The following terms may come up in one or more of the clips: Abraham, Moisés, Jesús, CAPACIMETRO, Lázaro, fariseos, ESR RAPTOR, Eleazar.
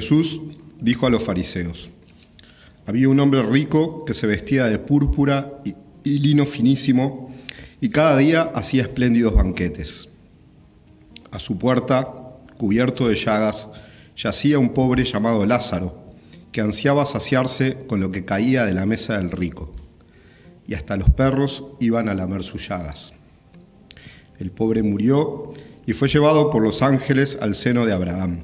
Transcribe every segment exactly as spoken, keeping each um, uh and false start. Jesús dijo a los fariseos: había un hombre rico que se vestía de púrpura y, y lino finísimo, y cada día hacía espléndidos banquetes. A su puerta, cubierto de llagas, yacía un pobre llamado Lázaro, que ansiaba saciarse con lo que caía de la mesa del rico, y hasta los perros iban a lamer sus llagas. El pobre murió y fue llevado por los ángeles al seno de Abraham.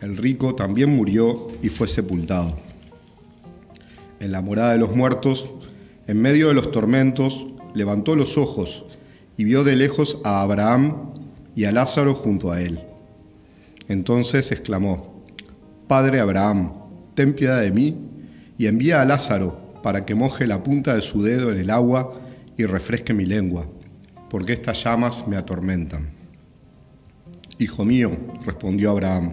El rico también murió y fue sepultado. En la morada de los muertos, en medio de los tormentos, levantó los ojos y vio de lejos a Abraham y a Lázaro junto a él. Entonces exclamó: Padre Abraham, ten piedad de mí y envía a Lázaro para que moje la punta de su dedo en el agua y refresque mi lengua, porque estas llamas me atormentan. Hijo mío, respondió Abraham,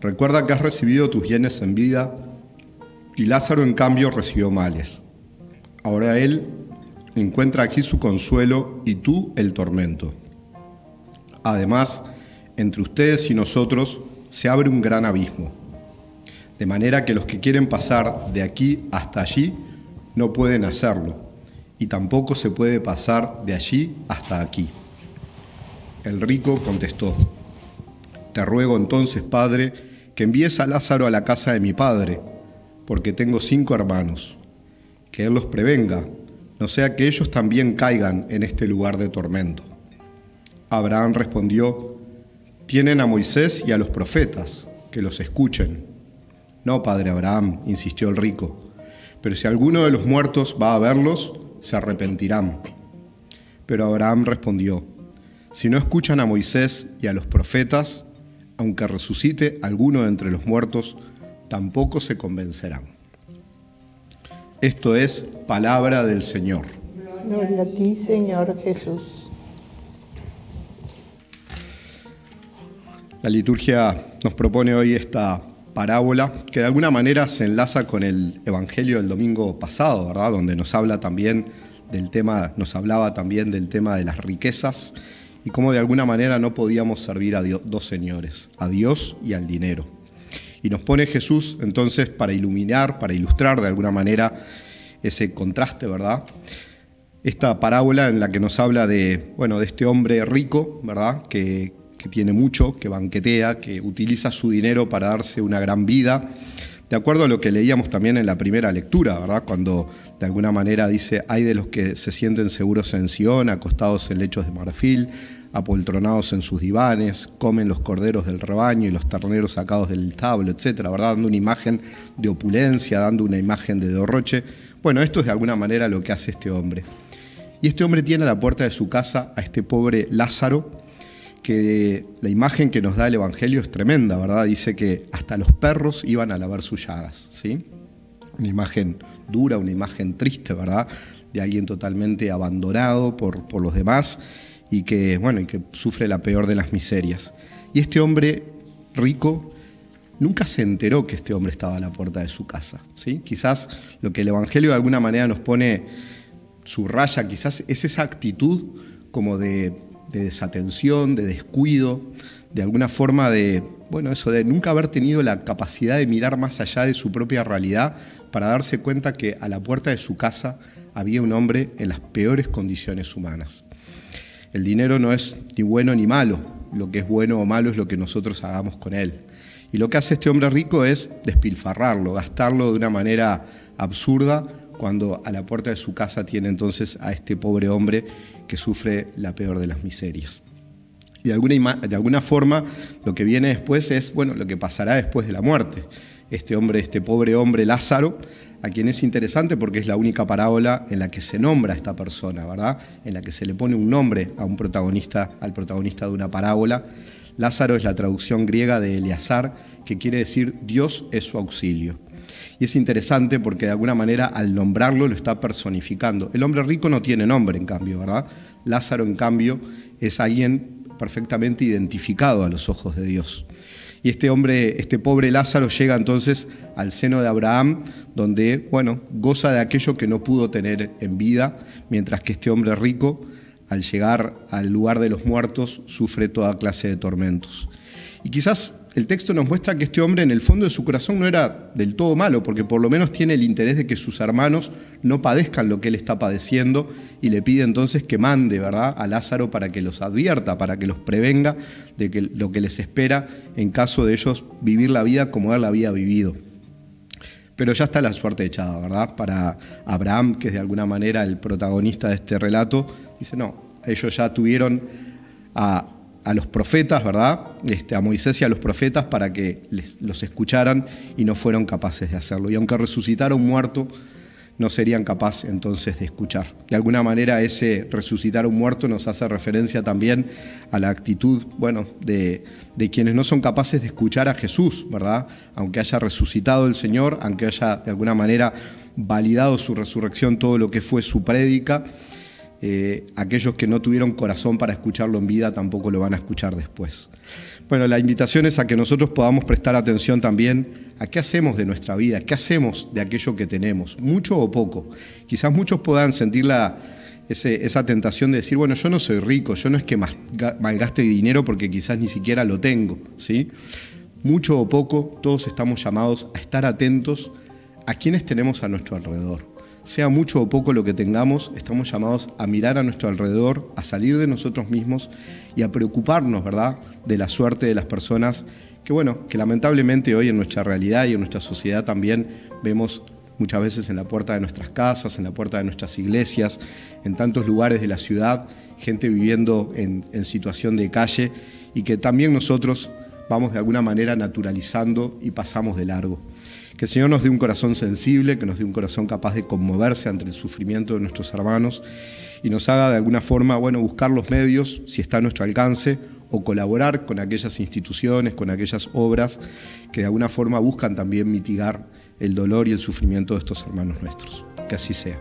recuerda que has recibido tus bienes en vida, y Lázaro en cambio recibió males. Ahora él encuentra aquí su consuelo y tú el tormento. Además, entre ustedes y nosotros se abre un gran abismo, de manera que los que quieren pasar de aquí hasta allí no pueden hacerlo, y tampoco se puede pasar de allí hasta aquí. El rico contestó: Te ruego entonces, Padre, que envíes a Lázaro a la casa de mi padre, porque tengo cinco hermanos, que él los prevenga, no sea que ellos también caigan en este lugar de tormento. Abraham respondió: Tienen a Moisés y a los profetas, que los escuchen. No, padre Abraham, insistió el rico, pero si alguno de los muertos va a verlos, se arrepentirán. Pero Abraham respondió: Si no escuchan a Moisés y a los profetas, aunque resucite alguno de entre los muertos, tampoco se convencerán. Esto es palabra del Señor. Gloria a ti, Señor Jesús. La liturgia nos propone hoy esta parábola que de alguna manera se enlaza con el Evangelio del domingo pasado, ¿verdad? Donde nos habla también del tema, nos hablaba también del tema de las riquezas y cómo de alguna manera no podíamos servir a Dios, dos señores, a Dios y al dinero. Y nos pone Jesús entonces para iluminar, para ilustrar de alguna manera ese contraste, ¿verdad? Esta parábola en la que nos habla de, bueno, de este hombre rico, ¿verdad? Que que tiene mucho, que banquetea, que utiliza su dinero para darse una gran vida, de acuerdo a lo que leíamos también en la primera lectura, ¿verdad? Cuando de alguna manera dice: hay de los que se sienten seguros en Sión, acostados en lechos de marfil, apoltronados en sus divanes, comen los corderos del rebaño y los terneros sacados del establo, etcétera, ¿verdad? Dando una imagen de opulencia, dando una imagen de derroche. Bueno, esto es de alguna manera lo que hace este hombre. Y este hombre tiene a la puerta de su casa a este pobre Lázaro, que la imagen que nos da el Evangelio es tremenda, ¿verdad? Dice que hasta los perros iban a lavar sus llagas, ¿sí? Una imagen dura, una imagen triste, ¿verdad? De alguien totalmente abandonado por, por los demás y que, bueno, y que sufre la peor de las miserias. Y este hombre rico nunca se enteró que este hombre estaba a la puerta de su casa, ¿sí? Quizás lo que el Evangelio de alguna manera nos pone, subraya, quizás es esa actitud como de... de desatención, de descuido, de alguna forma de, bueno, eso de nunca haber tenido la capacidad de mirar más allá de su propia realidad para darse cuenta que a la puerta de su casa había un hombre en las peores condiciones humanas. El dinero no es ni bueno ni malo, lo que es bueno o malo es lo que nosotros hagamos con él. Y lo que hace este hombre rico es despilfarrarlo, gastarlo de una manera absurda, cuando a la puerta de su casa tiene entonces a este pobre hombre que sufre la peor de las miserias. Y de alguna, de alguna forma lo que viene después es, bueno, lo que pasará después de la muerte. Este hombre, este pobre hombre Lázaro, a quien es interesante porque es la única parábola en la que se nombra a esta persona, ¿verdad? En la que se le pone un nombre a un protagonista, al protagonista de una parábola. Lázaro es la traducción griega de Eleazar, que quiere decir Dios es su auxilio. Y es interesante porque de alguna manera al nombrarlo lo está personificando. El hombre rico no tiene nombre, en cambio, ¿verdad? Lázaro, en cambio, es alguien perfectamente identificado a los ojos de Dios. Y este hombre, este pobre Lázaro llega entonces al seno de Abraham, donde, bueno, goza de aquello que no pudo tener en vida, mientras que este hombre rico, al llegar al lugar de los muertos, sufre toda clase de tormentos. Y quizás el texto nos muestra que este hombre en el fondo de su corazón no era del todo malo, porque por lo menos tiene el interés de que sus hermanos no padezcan lo que él está padeciendo, y le pide entonces que mande, ¿verdad?, a Lázaro para que los advierta, para que los prevenga de que lo que les espera en caso de ellos vivir la vida como él la había vivido. Pero ya está la suerte echada, ¿verdad? Para Abraham, que es de alguna manera el protagonista de este relato, dice, no, ellos ya tuvieron a, a los profetas, ¿verdad? Este, a Moisés y a los profetas para que les, los escucharan, y no fueron capaces de hacerlo. Y aunque resucitara un muerto, no serían capaces entonces de escuchar. De alguna manera ese resucitar un muerto nos hace referencia también a la actitud, bueno, de, de quienes no son capaces de escuchar a Jesús, ¿verdad? Aunque haya resucitado el Señor, aunque haya de alguna manera validado su resurrección, todo lo que fue su prédica, eh, aquellos que no tuvieron corazón para escucharlo en vida tampoco lo van a escuchar después. Bueno, la invitación es a que nosotros podamos prestar atención también a qué hacemos de nuestra vida, qué hacemos de aquello que tenemos, mucho o poco. Quizás muchos puedan sentir la, ese, esa tentación de decir, bueno, yo no soy rico, yo no es que malgaste dinero porque quizás ni siquiera lo tengo, ¿sí? Mucho o poco, todos estamos llamados a estar atentos a quienes tenemos a nuestro alrededor. Sea mucho o poco lo que tengamos, estamos llamados a mirar a nuestro alrededor, a salir de nosotros mismos y a preocuparnos, ¿verdad?, de la suerte de las personas que, bueno, que lamentablemente hoy en nuestra realidad y en nuestra sociedad también vemos muchas veces en la puerta de nuestras casas, en la puerta de nuestras iglesias, en tantos lugares de la ciudad, gente viviendo en, en situación de calle, y que también nosotros vamos de alguna manera naturalizando y pasamos de largo. Que el Señor nos dé un corazón sensible, que nos dé un corazón capaz de conmoverse ante el sufrimiento de nuestros hermanos y nos haga de alguna forma, bueno, buscar los medios, si está a nuestro alcance, o colaborar con aquellas instituciones, con aquellas obras que de alguna forma buscan también mitigar el dolor y el sufrimiento de estos hermanos nuestros. Que así sea.